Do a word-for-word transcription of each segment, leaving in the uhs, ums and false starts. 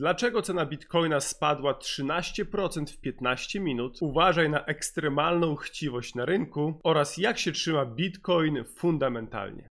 Dlaczego cena Bitcoina spadła trzynaście procent w piętnaście minut? Uważaj na ekstremalną chciwość na rynku oraz jak się trzyma Bitcoin fundamentalnie.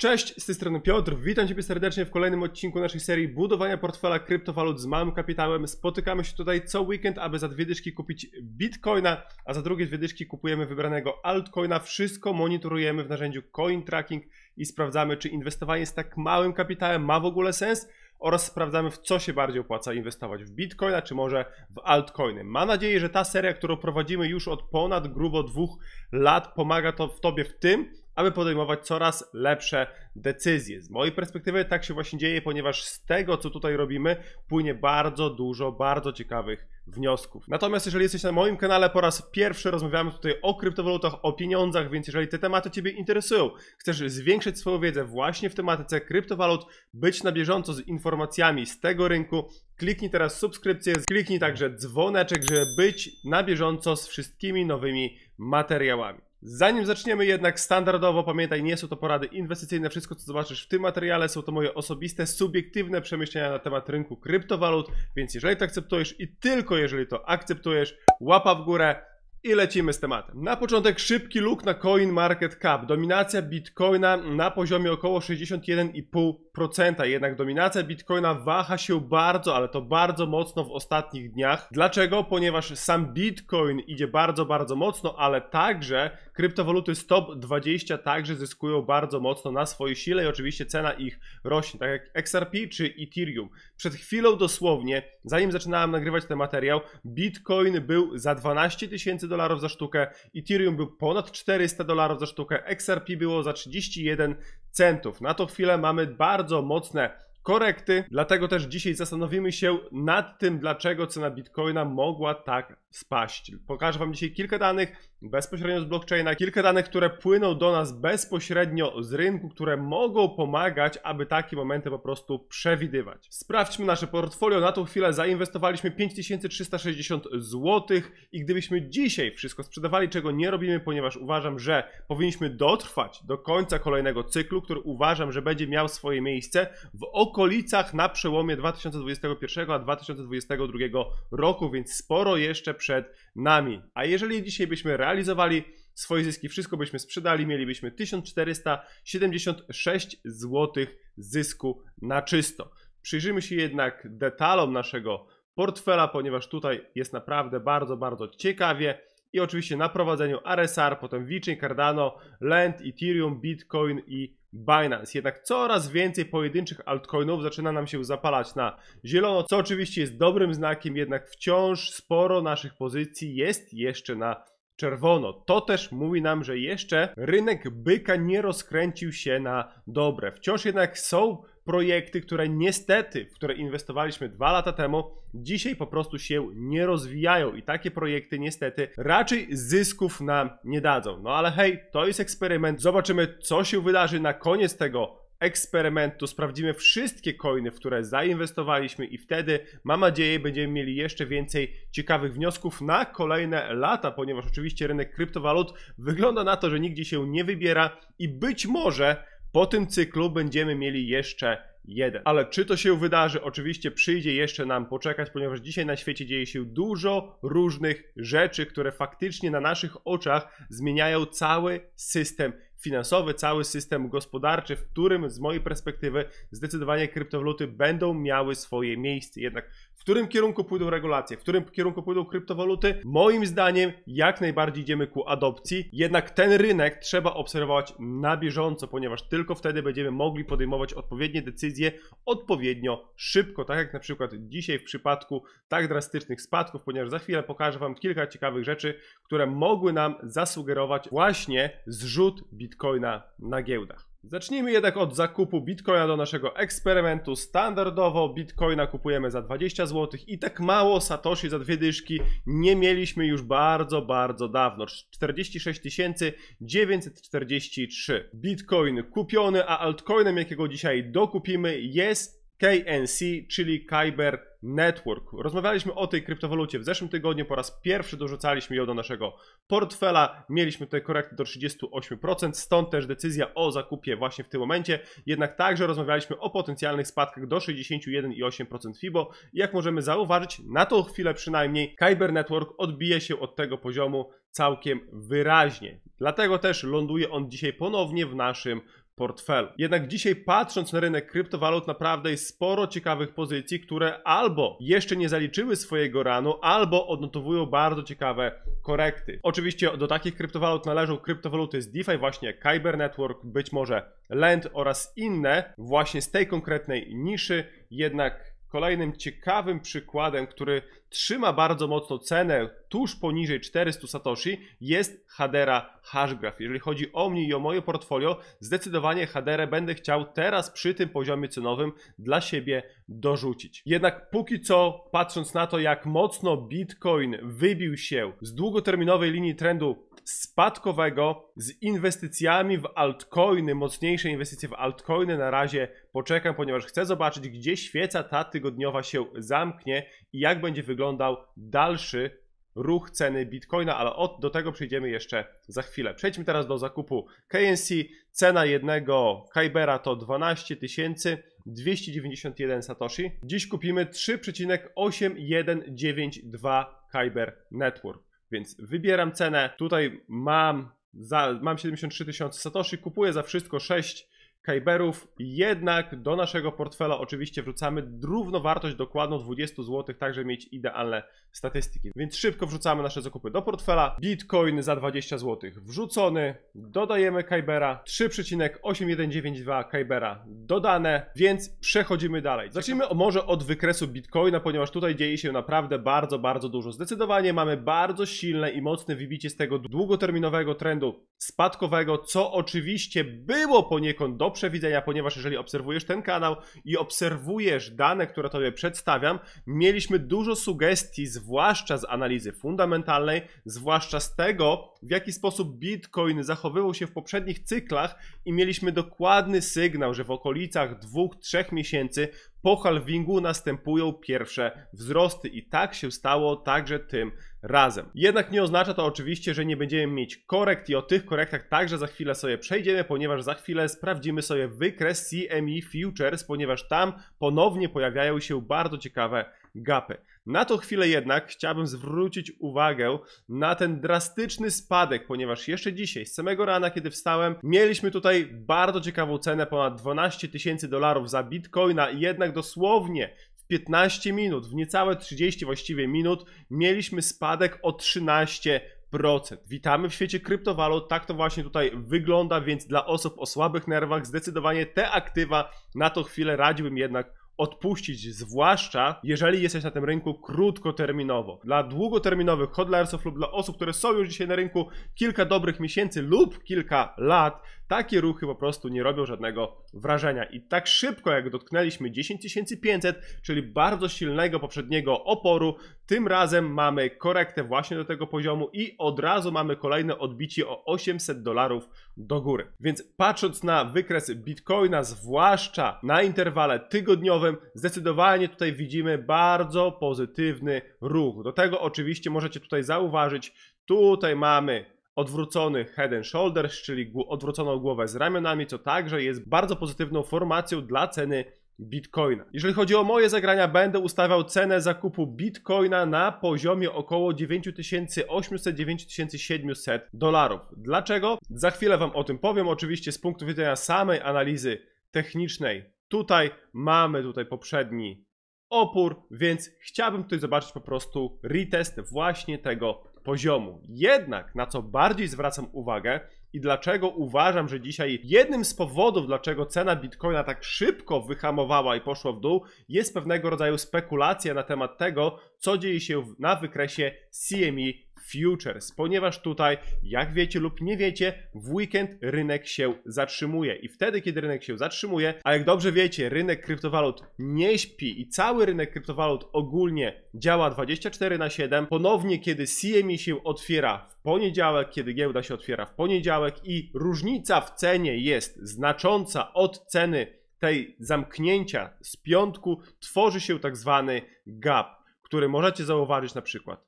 Cześć, z tej strony Piotr, witam Ciebie serdecznie w kolejnym odcinku naszej serii budowania portfela kryptowalut z małym kapitałem. Spotykamy się tutaj co weekend, aby za dwie dyszki kupić Bitcoina, a za drugie dwie dyszki kupujemy wybranego altcoina. Wszystko monitorujemy w narzędziu Coin Tracking i sprawdzamy, czy inwestowanie z tak małym kapitałem ma w ogóle sens oraz sprawdzamy, w co się bardziej opłaca inwestować, w Bitcoina czy może w altcoiny. Mam nadzieję, że ta seria, którą prowadzimy już od ponad grubo dwóch lat, pomaga to w Tobie w tym, aby podejmować coraz lepsze decyzje. Z mojej perspektywy tak się właśnie dzieje, ponieważ z tego, co tutaj robimy, płynie bardzo dużo, bardzo ciekawych wniosków. Natomiast jeżeli jesteś na moim kanale po raz pierwszy, rozmawiamy tutaj o kryptowalutach, o pieniądzach, więc jeżeli te tematy Ciebie interesują, chcesz zwiększyć swoją wiedzę właśnie w tematyce kryptowalut, być na bieżąco z informacjami z tego rynku, kliknij teraz subskrypcję, kliknij także dzwoneczek, żeby być na bieżąco z wszystkimi nowymi materiałami. Zanim zaczniemy jednak standardowo, pamiętaj, nie są to porady inwestycyjne, wszystko co zobaczysz w tym materiale są to moje osobiste, subiektywne przemyślenia na temat rynku kryptowalut, więc jeżeli to akceptujesz i tylko jeżeli to akceptujesz, łapa w górę i lecimy z tematem. Na początek szybki look na Coin Market Cap. Dominacja Bitcoina na poziomie około sześćdziesiąt jeden i pół procent, jednak dominacja Bitcoina waha się bardzo, ale to bardzo mocno w ostatnich dniach. Dlaczego? Ponieważ sam Bitcoin idzie bardzo, bardzo mocno, ale także kryptowaluty z top dwudziestu także zyskują bardzo mocno na swojej sile i oczywiście cena ich rośnie, tak jak X R P czy Ethereum. Przed chwilą dosłownie, zanim zaczynałem nagrywać ten materiał, Bitcoin był za dwanaście tysięcy dolarów za sztukę, Ethereum był ponad czterysta dolarów za sztukę, X R P było za trzydzieści jeden centów. Na tą chwilę mamy bardzo mocne korekty, dlatego też dzisiaj zastanowimy się nad tym, dlaczego cena Bitcoina mogła tak spaść. Pokażę Wam dzisiaj kilka danych bezpośrednio z blockchaina, kilka danych, które płyną do nas bezpośrednio z rynku, które mogą pomagać, aby takie momenty po prostu przewidywać. Sprawdźmy nasze portfolio. Na tą chwilę zainwestowaliśmy pięć tysięcy trzysta sześćdziesiąt złotych i gdybyśmy dzisiaj wszystko sprzedawali, czego nie robimy, ponieważ uważam, że powinniśmy dotrwać do końca kolejnego cyklu, który uważam, że będzie miał swoje miejsce w okolicach na przełomie dwa tysiące dwudziestego pierwszego a dwa tysiące dwudziestego drugiego roku, więc sporo jeszcze przed nami. A jeżeli dzisiaj byśmy realizowali Realizowali swoje zyski, wszystko byśmy sprzedali, mielibyśmy tysiąc czterysta siedemdziesiąt sześć złotych zysku na czysto. Przyjrzyjmy się jednak detalom naszego portfela, ponieważ tutaj jest naprawdę bardzo, bardzo ciekawie. I oczywiście na prowadzeniu R S R, potem VeChain, Cardano, Lend, Ethereum, Bitcoin i Binance. Jednak coraz więcej pojedynczych altcoinów zaczyna nam się zapalać na zielono, co oczywiście jest dobrym znakiem, jednak wciąż sporo naszych pozycji jest jeszcze na czerwono. To też mówi nam, że jeszcze rynek byka nie rozkręcił się na dobre. Wciąż jednak są projekty, które niestety, w które inwestowaliśmy dwa lata temu, dzisiaj po prostu się nie rozwijają i takie projekty niestety raczej zysków nam nie dadzą. No ale hej, to jest eksperyment. Zobaczymy, co się wydarzy na koniec tego eksperymentu, sprawdzimy wszystkie coiny, w które zainwestowaliśmy i wtedy, mam nadzieję, będziemy mieli jeszcze więcej ciekawych wniosków na kolejne lata, ponieważ oczywiście rynek kryptowalut wygląda na to, że nigdzie się nie wybiera i być może po tym cyklu będziemy mieli jeszcze jeden. Ale czy to się wydarzy? Oczywiście przyjdzie jeszcze nam poczekać, ponieważ dzisiaj na świecie dzieje się dużo różnych rzeczy, które faktycznie na naszych oczach zmieniają cały system finansowy, cały system gospodarczy, w którym z mojej perspektywy zdecydowanie kryptowaluty będą miały swoje miejsce. Jednak w którym kierunku pójdą regulacje, w którym kierunku pójdą kryptowaluty? Moim zdaniem jak najbardziej idziemy ku adopcji, jednak ten rynek trzeba obserwować na bieżąco, ponieważ tylko wtedy będziemy mogli podejmować odpowiednie decyzje odpowiednio szybko, tak jak na przykład dzisiaj w przypadku tak drastycznych spadków, ponieważ za chwilę pokażę Wam kilka ciekawych rzeczy, które mogły nam zasugerować właśnie zrzut Bitcoina na giełdach. Zacznijmy jednak od zakupu Bitcoina do naszego eksperymentu. Standardowo Bitcoina kupujemy za dwadzieścia złotych i tak mało satoshi za dwie dyszki nie mieliśmy już bardzo, bardzo dawno. czterdzieści sześć tysięcy dziewięćset czterdzieści trzy. Bitcoin kupiony, a altcoinem, jakiego dzisiaj dokupimy, jest K N C, czyli Kyber Network. Rozmawialiśmy o tej kryptowalucie w zeszłym tygodniu, po raz pierwszy dorzucaliśmy ją do naszego portfela, mieliśmy tutaj korekty do trzydziestu ośmiu procent, stąd też decyzja o zakupie właśnie w tym momencie, jednak także rozmawialiśmy o potencjalnych spadkach do sześćdziesięciu jeden i ośmiu procent FIBO. Jak możemy zauważyć, na tą chwilę przynajmniej Kyber Network odbije się od tego poziomu całkiem wyraźnie, dlatego też ląduje on dzisiaj ponownie w naszym portfelu. Jednak dzisiaj, patrząc na rynek kryptowalut, naprawdę jest sporo ciekawych pozycji, które albo jeszcze nie zaliczyły swojego runu, albo odnotowują bardzo ciekawe korekty. Oczywiście do takich kryptowalut należą kryptowaluty z DeFi, właśnie jak Kyber Network, być może Lend oraz inne właśnie z tej konkretnej niszy. Jednak kolejnym ciekawym przykładem, który trzyma bardzo mocno cenę tuż poniżej czterystu satoshi, jest Hadera Hashgraph. Jeżeli chodzi o mnie i o moje portfolio, zdecydowanie Haderę będę chciał teraz przy tym poziomie cenowym dla siebie dorzucić. Jednak póki co, patrząc na to, jak mocno Bitcoin wybił się z długoterminowej linii trendu spadkowego, z inwestycjami w altcoiny, mocniejsze inwestycje w altcoiny, na razie poczekam, ponieważ chcę zobaczyć, gdzie świeca ta tygodniowa się zamknie i jak będzie wyglądać wyglądał dalszy ruch ceny Bitcoina, ale od, do tego przejdziemy jeszcze za chwilę. Przejdźmy teraz do zakupu K N C. Cena jednego Kybera to dwanaście tysięcy dwieście dziewięćdziesiąt jeden satoshi. Dziś kupimy trzy przecinek osiem jeden dziewięć dwa Kyber Network, więc wybieram cenę. Tutaj mam, za, mam siedemdziesiąt trzy tysiące satoshi, kupuję za wszystko sześć Kyberów, jednak do naszego portfela oczywiście wrzucamy równowartość dokładną dwudziestu złotych, tak żeby mieć idealne statystyki. Więc szybko wrzucamy nasze zakupy do portfela. Bitcoin za dwadzieścia złotych wrzucony, dodajemy Kybera, trzy przecinek osiem jeden dziewięć dwa Kybera dodane, więc przechodzimy dalej. Zacznijmy może od wykresu Bitcoina, ponieważ tutaj dzieje się naprawdę bardzo, bardzo dużo. Zdecydowanie mamy bardzo silne i mocne wybicie z tego długoterminowego trendu spadkowego, co oczywiście było poniekąd do przewidzenia, ponieważ jeżeli obserwujesz ten kanał i obserwujesz dane, które Tobie przedstawiam, mieliśmy dużo sugestii, zwłaszcza z analizy fundamentalnej, zwłaszcza z tego, w jaki sposób Bitcoin zachowywał się w poprzednich cyklach i mieliśmy dokładny sygnał, że w okolicach dwóch do trzech miesięcy po halvingu następują pierwsze wzrosty i tak się stało także tym razem. Jednak nie oznacza to oczywiście, że nie będziemy mieć korekt i o tych korektach także za chwilę sobie przejdziemy, ponieważ za chwilę sprawdzimy sobie wykres C M E Futures, ponieważ tam ponownie pojawiają się bardzo ciekawe gapy. Na tą chwilę jednak chciałbym zwrócić uwagę na ten drastyczny spadek, ponieważ jeszcze dzisiaj, z samego rana, kiedy wstałem, mieliśmy tutaj bardzo ciekawą cenę, ponad dwanaście tysięcy dolarów za Bitcoina, jednak dosłownie w piętnaście minut, w niecałe trzydzieści właściwie minut, mieliśmy spadek o trzynaście procent. Witamy w świecie kryptowalut, tak to właśnie tutaj wygląda, więc dla osób o słabych nerwach zdecydowanie te aktywa na tą chwilę radziłbym jednak odpuścić, zwłaszcza jeżeli jesteś na tym rynku krótkoterminowo. Dla długoterminowych hodlersów lub dla osób, które są już dzisiaj na rynku kilka dobrych miesięcy lub kilka lat, takie ruchy po prostu nie robią żadnego wrażenia. I tak szybko jak dotknęliśmy dziesięć tysięcy pięćset, czyli bardzo silnego poprzedniego oporu, tym razem mamy korektę właśnie do tego poziomu i od razu mamy kolejne odbicie o osiemset dolarów do góry. Więc patrząc na wykres Bitcoina, zwłaszcza na interwale tygodniowym, zdecydowanie tutaj widzimy bardzo pozytywny ruch. Do tego oczywiście możecie tutaj zauważyć, tutaj mamy odwrócony head and shoulders, czyli odwróconą głowę z ramionami, co także jest bardzo pozytywną formacją dla ceny Bitcoina. Jeżeli chodzi o moje zagrania, będę ustawiał cenę zakupu Bitcoina na poziomie około dziewięć tysięcy osiemset do dziewięć tysięcy siedemset dolarów. Dlaczego? Za chwilę Wam o tym powiem. Oczywiście z punktu widzenia samej analizy technicznej, tutaj mamy tutaj poprzedni opór, więc chciałbym tutaj zobaczyć po prostu retest właśnie tego poziomu. Jednak na co bardziej zwracam uwagę i dlaczego uważam, że dzisiaj jednym z powodów, dlaczego cena Bitcoina tak szybko wyhamowała i poszła w dół, jest pewnego rodzaju spekulacja na temat tego, co dzieje się na wykresie C M E Futures, ponieważ tutaj, jak wiecie lub nie wiecie, w weekend rynek się zatrzymuje i wtedy, kiedy rynek się zatrzymuje, a jak dobrze wiecie, rynek kryptowalut nie śpi i cały rynek kryptowalut ogólnie działa dwadzieścia cztery na siedem, ponownie kiedy C M E się otwiera w poniedziałek, kiedy giełda się otwiera w poniedziałek i różnica w cenie jest znacząca od ceny tej zamknięcia z piątku tworzy się tak zwany gap, który możecie zauważyć na przykład.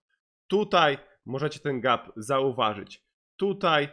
Tutaj możecie ten gap zauważyć. Tutaj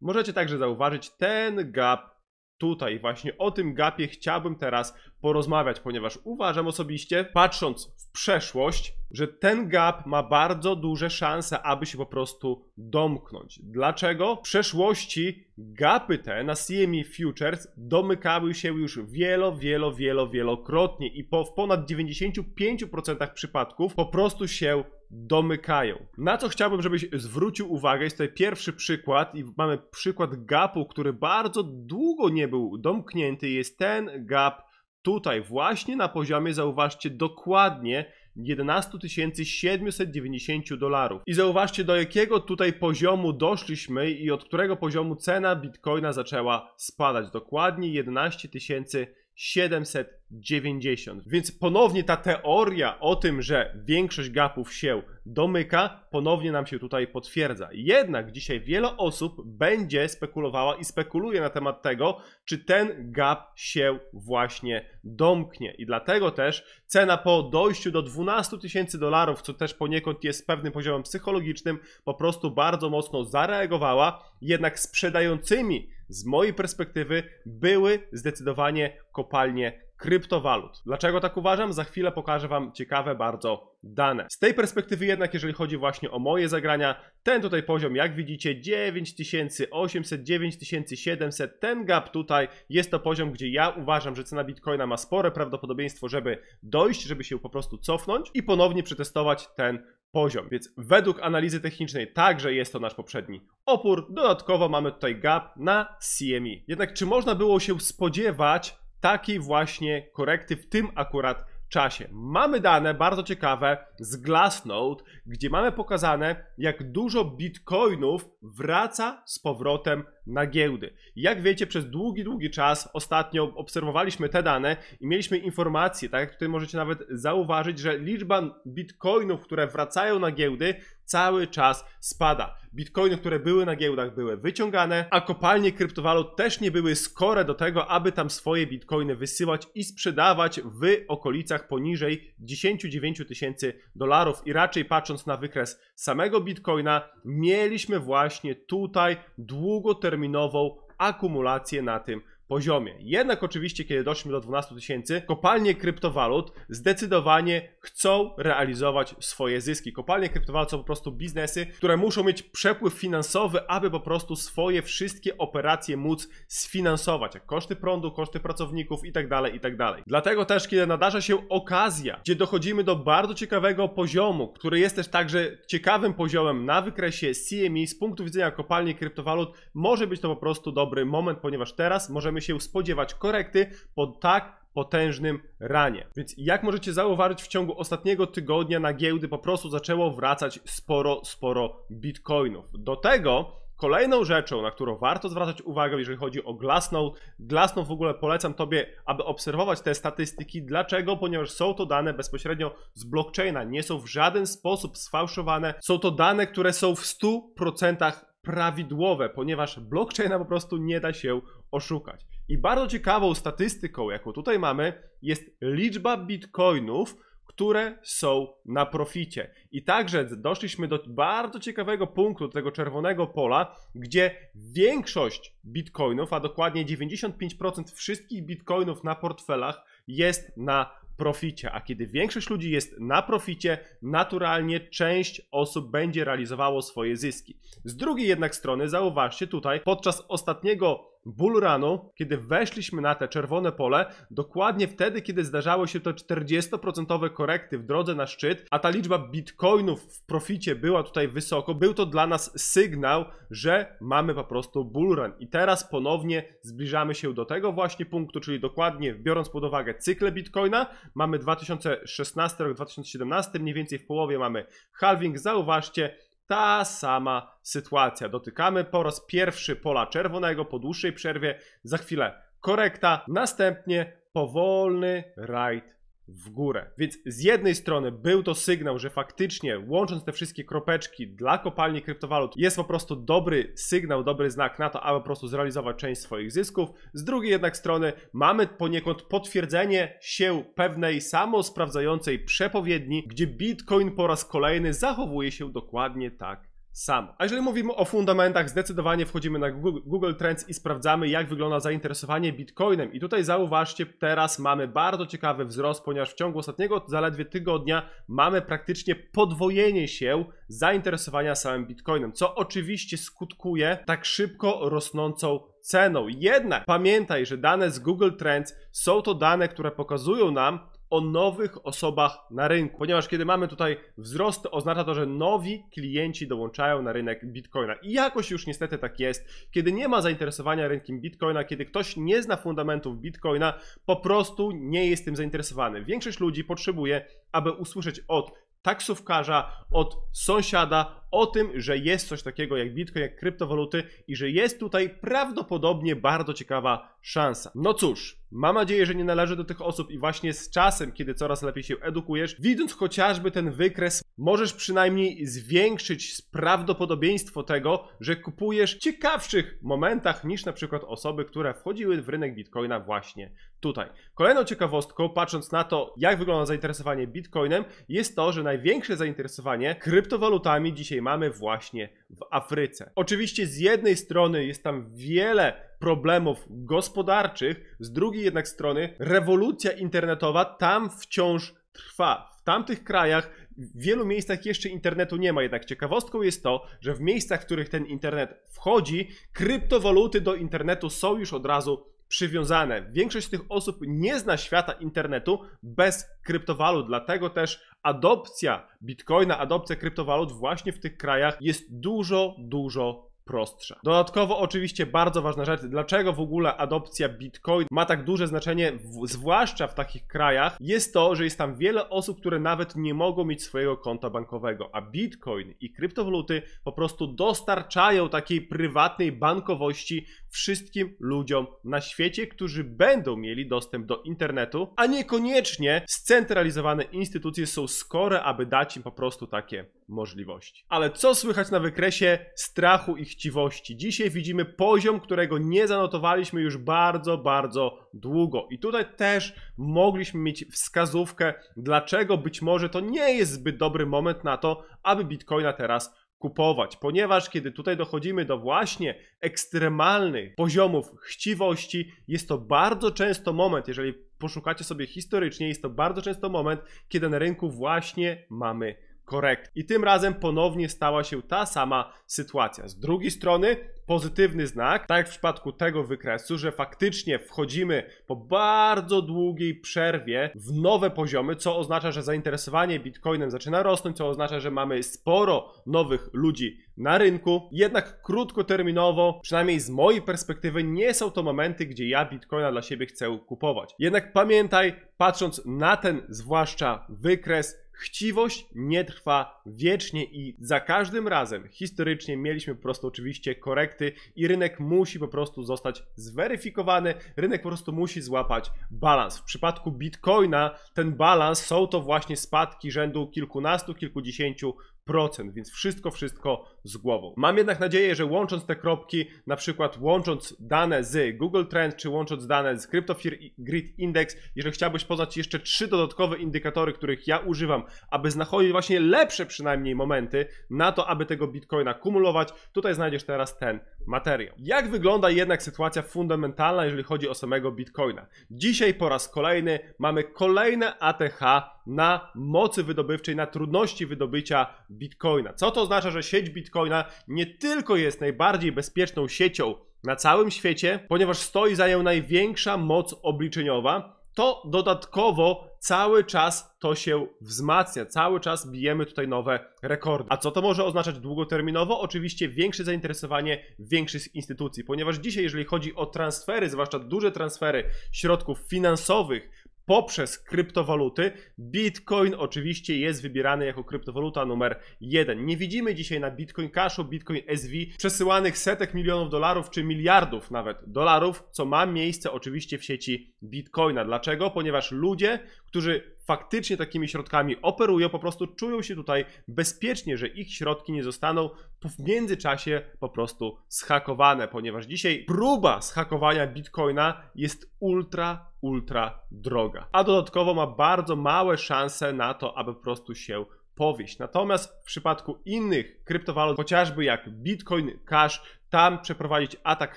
możecie także zauważyć ten gap tutaj. Właśnie o tym gapie chciałbym teraz porozmawiać, ponieważ uważam osobiście, patrząc w przeszłość, że ten gap ma bardzo duże szanse, aby się po prostu domknąć. Dlaczego? W przeszłości gapy te na C M E Futures domykały się już wielo, wielo, wielo, wielokrotnie i po, w ponad dziewięćdziesięciu pięciu procentach przypadków po prostu się domykają. Na co chciałbym, żebyś zwrócił uwagę, jest tutaj pierwszy przykład i mamy przykład gapu, który bardzo długo nie był domknięty. Jest ten gap tutaj właśnie na poziomie, zauważcie dokładnie, jedenaście tysięcy siedemset dziewięćdziesiąt dolarów. I zauważcie, do jakiego tutaj poziomu doszliśmy i od którego poziomu cena Bitcoina zaczęła spadać. Dokładnie jedenaście tysięcy siedemset dziewięćdziesiąt. Więc ponownie ta teoria o tym, że większość gapów się domyka, ponownie nam się tutaj potwierdza. Jednak dzisiaj wiele osób będzie spekulowała i spekuluje na temat tego, czy ten gap się właśnie domknie. I dlatego też cena po dojściu do dwunastu tysięcy dolarów, co też poniekąd jest pewnym poziomem psychologicznym, po prostu bardzo mocno zareagowała. Jednak sprzedającymi z mojej perspektywy były zdecydowanie kopalnie kryptowalut. Dlaczego tak uważam? Za chwilę pokażę wam ciekawe bardzo dane. Z tej perspektywy jednak, jeżeli chodzi właśnie o moje zagrania, ten tutaj poziom, jak widzicie, dziewięć tysięcy osiemset, dziewięć tysięcy siedemset, ten gap tutaj jest to poziom, gdzie ja uważam, że cena Bitcoina ma spore prawdopodobieństwo, żeby dojść, żeby się po prostu cofnąć i ponownie przetestować ten poziom. Więc według analizy technicznej także jest to nasz poprzedni opór. Dodatkowo mamy tutaj gap na C M E. Jednak czy można było się spodziewać takiej właśnie korekty w tym akurat czasie? Mamy dane bardzo ciekawe z Glassnode, gdzie mamy pokazane, jak dużo bitcoinów wraca z powrotem na giełdy. Jak wiecie, przez długi, długi czas ostatnio obserwowaliśmy te dane i mieliśmy informacje, tak jak tutaj możecie nawet zauważyć, że liczba bitcoinów, które wracają na giełdy, cały czas spada. Bitcoiny, które były na giełdach, były wyciągane, a kopalnie kryptowalut też nie były skore do tego, aby tam swoje bitcoiny wysyłać i sprzedawać w okolicach poniżej dziesięciu dziewięciu tysięcy dolarów i raczej patrząc na wykres samego bitcoina, mieliśmy właśnie tutaj długoterminową akumulację na tym poziomie. Jednak oczywiście, kiedy doszliśmy do dwunastu tysięcy, kopalnie kryptowalut zdecydowanie chcą realizować swoje zyski. Kopalnie kryptowalut są po prostu biznesy, które muszą mieć przepływ finansowy, aby po prostu swoje wszystkie operacje móc sfinansować, jak koszty prądu, koszty pracowników itd., itd. Dlatego też, kiedy nadarza się okazja, gdzie dochodzimy do bardzo ciekawego poziomu, który jest też także ciekawym poziomem na wykresie C M E z punktu widzenia kopalni kryptowalut, może być to po prostu dobry moment, ponieważ teraz możemy się spodziewać korekty po tak potężnym ranie. Więc jak możecie zauważyć, w ciągu ostatniego tygodnia na giełdy po prostu zaczęło wracać sporo, sporo bitcoinów. Do tego kolejną rzeczą, na którą warto zwracać uwagę, jeżeli chodzi o Glassnode, Glassnode w ogóle polecam Tobie, aby obserwować te statystyki. Dlaczego? Ponieważ są to dane bezpośrednio z blockchaina, nie są w żaden sposób sfałszowane. Są to dane, które są w stu procentach prawidłowe, ponieważ blockchaina po prostu nie da się oszukać. I bardzo ciekawą statystyką, jaką tutaj mamy, jest liczba bitcoinów, które są na proficie. I także doszliśmy do bardzo ciekawego punktu, do tego czerwonego pola, gdzie większość bitcoinów, a dokładnie dziewięćdziesiąt pięć procent wszystkich bitcoinów na portfelach jest na proficie, a kiedy większość ludzi jest na proficie, naturalnie część osób będzie realizowało swoje zyski. Z drugiej jednak strony zauważcie tutaj, podczas ostatniego bull runu, kiedy weszliśmy na te czerwone pole, dokładnie wtedy, kiedy zdarzały się te czterdziestoprocentowe korekty w drodze na szczyt, a ta liczba bitcoinów w proficie była tutaj wysoko, był to dla nas sygnał, że mamy po prostu bull run. I teraz ponownie zbliżamy się do tego właśnie punktu, czyli dokładnie biorąc pod uwagę cykle bitcoina, mamy dwa tysiące szesnasty rok, dwa tysiące siedemnasty, mniej więcej w połowie mamy halving, zauważcie, ta sama sytuacja. Dotykamy po raz pierwszy pola czerwonego po dłuższej przerwie. Za chwilę korekta. Następnie powolny rajd w górę. Więc z jednej strony był to sygnał, że faktycznie łącząc te wszystkie kropeczki dla kopalni kryptowalut jest po prostu dobry sygnał, dobry znak na to, aby po prostu zrealizować część swoich zysków. Z drugiej jednak strony mamy poniekąd potwierdzenie się pewnej samosprawdzającej przepowiedni, gdzie Bitcoin po raz kolejny zachowuje się dokładnie tak samo. A jeżeli mówimy o fundamentach, zdecydowanie wchodzimy na Google Trends i sprawdzamy, jak wygląda zainteresowanie Bitcoinem. I tutaj zauważcie, teraz mamy bardzo ciekawy wzrost, ponieważ w ciągu ostatniego zaledwie tygodnia mamy praktycznie podwojenie się zainteresowania samym Bitcoinem, co oczywiście skutkuje tak szybko rosnącą ceną. Jednak pamiętaj, że dane z Google Trends są to dane, które pokazują nam o nowych osobach na rynku, ponieważ kiedy mamy tutaj wzrost, to oznacza to, że nowi klienci dołączają na rynek Bitcoina. I jakoś już niestety tak jest, kiedy nie ma zainteresowania rynkiem Bitcoina, kiedy ktoś nie zna fundamentów Bitcoina, po prostu nie jest tym zainteresowany. Większość ludzi potrzebuje, aby usłyszeć od taksówkarza, od sąsiada o tym, że jest coś takiego jak Bitcoin, jak kryptowaluty i że jest tutaj prawdopodobnie bardzo ciekawa szansa. No cóż, mam nadzieję, że nie należy do tych osób i właśnie z czasem, kiedy coraz lepiej się edukujesz, widząc chociażby ten wykres, możesz przynajmniej zwiększyć prawdopodobieństwo tego, że kupujesz w ciekawszych momentach niż na przykład osoby, które wchodziły w rynek Bitcoina właśnie tutaj. Kolejną ciekawostką, patrząc na to, jak wygląda zainteresowanie Bitcoinem, jest to, że największe zainteresowanie kryptowalutami dzisiaj mamy właśnie w Afryce. Oczywiście z jednej strony jest tam wiele problemów gospodarczych, z drugiej jednak strony rewolucja internetowa tam wciąż trwa. W tamtych krajach w wielu miejscach jeszcze internetu nie ma, jednak ciekawostką jest to, że w miejscach, w których ten internet wchodzi, kryptowaluty do internetu są już od razu przywiązane. Większość tych osób nie zna świata internetu bez kryptowalut, dlatego też adopcja Bitcoina, adopcja kryptowalut właśnie w tych krajach jest dużo, dużo prostsza. Dodatkowo oczywiście bardzo ważna rzecz, dlaczego w ogóle adopcja Bitcoin ma tak duże znaczenie, w, zwłaszcza w takich krajach, jest to, że jest tam wiele osób, które nawet nie mogą mieć swojego konta bankowego, a Bitcoin i kryptowaluty po prostu dostarczają takiej prywatnej bankowości wszystkim ludziom na świecie, którzy będą mieli dostęp do internetu, a niekoniecznie scentralizowane instytucje są skore, aby dać im po prostu takie możliwości. Ale co słychać na wykresie strachu i chciwości? Dzisiaj widzimy poziom, którego nie zanotowaliśmy już bardzo, bardzo długo. I tutaj też mogliśmy mieć wskazówkę, dlaczego być może to nie jest zbyt dobry moment na to, aby Bitcoina teraz kupować, ponieważ kiedy tutaj dochodzimy do właśnie ekstremalnych poziomów chciwości, jest to bardzo często moment, jeżeli poszukacie sobie historycznie, jest to bardzo często moment, kiedy na rynku właśnie mamy korekt. I tym razem ponownie stała się ta sama sytuacja. Z drugiej strony pozytywny znak, tak jak w przypadku tego wykresu, że faktycznie wchodzimy po bardzo długiej przerwie w nowe poziomy, co oznacza, że zainteresowanie Bitcoinem zaczyna rosnąć, co oznacza, że mamy sporo nowych ludzi na rynku. Jednak krótkoterminowo, przynajmniej z mojej perspektywy, nie są to momenty, gdzie ja Bitcoina dla siebie chcę kupować. Jednak pamiętaj, patrząc na ten zwłaszcza wykres, chciwość nie trwa wiecznie i za każdym razem historycznie mieliśmy po prostu oczywiście korekty i rynek musi po prostu zostać zweryfikowany, rynek po prostu musi złapać balans. W przypadku Bitcoina ten balans są to właśnie spadki rzędu kilkunastu, kilkudziesięciu procent, więc wszystko, wszystko z głową. Mam jednak nadzieję, że łącząc te kropki, na przykład łącząc dane z Google Trends, czy łącząc dane z Crypto Fear Grid Index, jeżeli chciałbyś poznać jeszcze trzy dodatkowe indykatory, których ja używam, aby znachodzić właśnie lepsze przynajmniej momenty na to, aby tego Bitcoina kumulować, tutaj znajdziesz teraz ten materiał. Jak wygląda jednak sytuacja fundamentalna, jeżeli chodzi o samego Bitcoina? Dzisiaj po raz kolejny mamy kolejne A T H na mocy wydobywczej, na trudności wydobycia Bitcoina. Co to oznacza, że sieć Bitcoina nie tylko jest najbardziej bezpieczną siecią na całym świecie, ponieważ stoi za nią największa moc obliczeniowa, to dodatkowo cały czas to się wzmacnia, cały czas bijemy tutaj nowe rekordy. A co to może oznaczać długoterminowo? Oczywiście większe zainteresowanie większych instytucji, ponieważ dzisiaj, jeżeli chodzi o transfery, zwłaszcza duże transfery środków finansowych, poprzez kryptowaluty, Bitcoin oczywiście jest wybierany jako kryptowaluta numer jeden. Nie widzimy dzisiaj na Bitcoin Cashu, Bitcoin S V przesyłanych setek milionów dolarów, czy miliardów nawet dolarów, co ma miejsce oczywiście w sieci Bitcoina. Dlaczego? Ponieważ ludzie, którzy faktycznie takimi środkami operują, po prostu czują się tutaj bezpiecznie, że ich środki nie zostaną w międzyczasie po prostu zhakowane, ponieważ dzisiaj próba zhakowania Bitcoina jest ultra, ultra droga, a dodatkowo ma bardzo małe szanse na to, aby po prostu się powieść. Natomiast w przypadku innych kryptowalut, chociażby jak Bitcoin Cash, tam przeprowadzić atak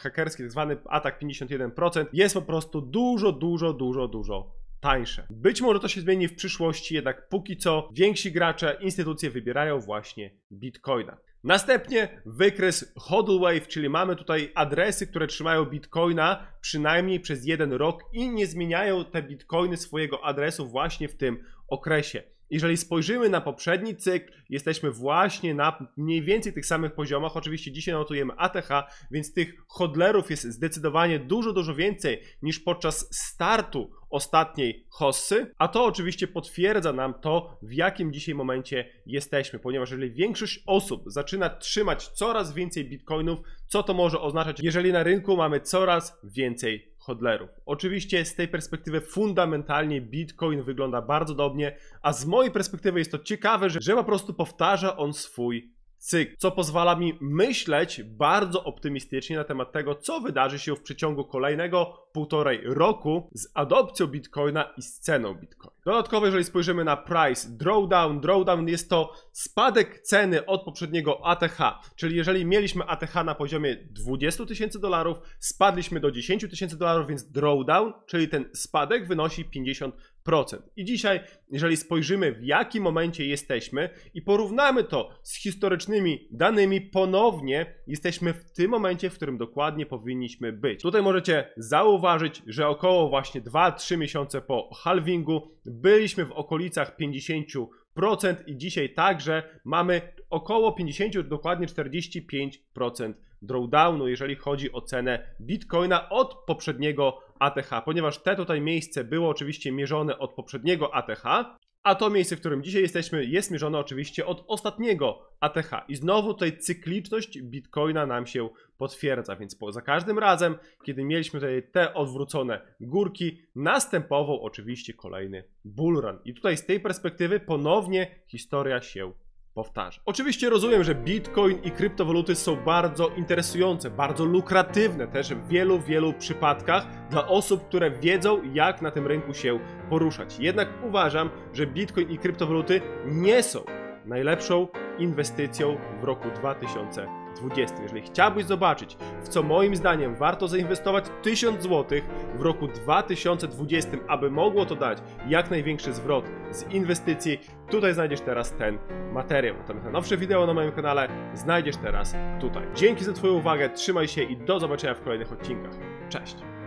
hakerski, tak zwany atak pięćdziesiąt jeden procent, jest po prostu dużo, dużo, dużo, dużo tańsze. Być może to się zmieni w przyszłości, jednak póki co więksi gracze, instytucje wybierają właśnie Bitcoina. Następnie wykres H O D L Wave, czyli mamy tutaj adresy, które trzymają Bitcoina przynajmniej przez jeden rok i nie zmieniają te Bitcoiny swojego adresu właśnie w tym okresie. Jeżeli spojrzymy na poprzedni cykl, jesteśmy właśnie na mniej więcej tych samych poziomach. Oczywiście dzisiaj notujemy A T H, więc tych hodlerów jest zdecydowanie dużo, dużo więcej niż podczas startu ostatniej hossy, a to oczywiście potwierdza nam to, w jakim dzisiaj momencie jesteśmy, ponieważ jeżeli większość osób zaczyna trzymać coraz więcej bitcoinów, co to może oznaczać, jeżeli na rynku mamy coraz więcej hodlerów. Oczywiście z tej perspektywy fundamentalnie Bitcoin wygląda bardzo dobrze, a z mojej perspektywy jest to ciekawe, że, że po prostu powtarza on swój cykl, co pozwala mi myśleć bardzo optymistycznie na temat tego, co wydarzy się w przeciągu kolejnego półtorej roku z adopcją Bitcoina i z ceną Bitcoina. Dodatkowo, jeżeli spojrzymy na price drawdown, drawdown jest to spadek ceny od poprzedniego A T H, czyli jeżeli mieliśmy A T H na poziomie dwudziestu tysięcy dolarów, spadliśmy do dziesięciu tysięcy dolarów, więc drawdown, czyli ten spadek wynosi pięćdziesiąt procent. I dzisiaj, jeżeli spojrzymy, w jakim momencie jesteśmy i porównamy to z historycznymi danymi, ponownie jesteśmy w tym momencie, w którym dokładnie powinniśmy być. Tutaj możecie zauważyć, że około właśnie dwa trzy miesiące po halvingu byliśmy w okolicach pięćdziesięciu procent i dzisiaj także mamy około pięćdziesiąt, dokładnie czterdzieści pięć procent drawdownu, jeżeli chodzi o cenę Bitcoina od poprzedniego A T H, ponieważ te tutaj miejsce było oczywiście mierzone od poprzedniego A T H, a to miejsce, w którym dzisiaj jesteśmy, jest mierzone oczywiście od ostatniego A T H. I znowu tutaj cykliczność Bitcoina nam się potwierdza, więc po, za każdym razem, kiedy mieliśmy tutaj te odwrócone górki, następował oczywiście kolejny bullrun. I tutaj z tej perspektywy ponownie historia się powtarza. Oczywiście rozumiem, że Bitcoin i kryptowaluty są bardzo interesujące, bardzo lukratywne też w wielu, wielu przypadkach dla osób, które wiedzą, jak na tym rynku się poruszać. Jednak uważam, że Bitcoin i kryptowaluty nie są najlepszą inwestycją w roku dwa tysiące dwudziestym. Jeżeli chciałbyś zobaczyć, w co moim zdaniem warto zainwestować tysiąc złotych w roku dwa tysiące dwudziestym, aby mogło to dać jak największy zwrot z inwestycji, tutaj znajdziesz teraz ten materiał. Natomiast najnowsze wideo na moim kanale znajdziesz teraz tutaj. Dzięki za Twoją uwagę, trzymaj się i do zobaczenia w kolejnych odcinkach. Cześć!